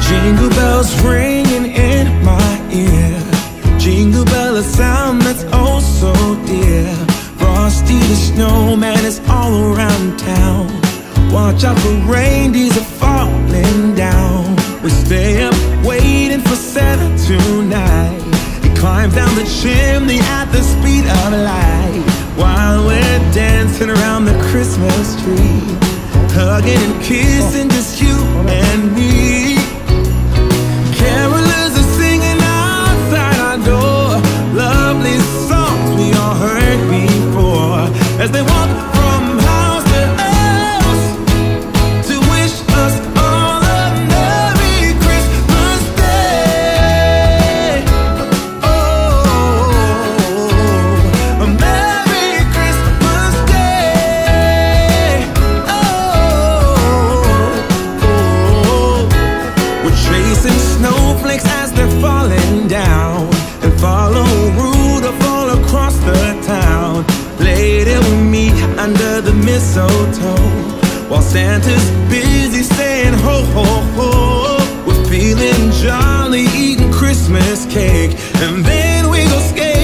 Jingle bells ringing in my ear, jingle bell, a sound that's oh so dear. Frosty the snowman is all around town. Watch out for reindeers are falling down. We stay up waiting for Santa tonight. He climbs down the chimney at the speed of light, while we're dancing around the Christmas tree, hugging and kissing, just you and me. Carolers are singing outside our door, lovely songs we all heard before, as they walk from house to house to wish us all a Merry Christmas Day. Oh, a Merry Christmas Day. Oh, we're chasing snowflakes as they're falling down, and follow Rudolph all across the town. Later we meet under the mistletoe, while Santa's busy saying ho ho ho. We're feeling jolly, eating Christmas cake, and then we go skating.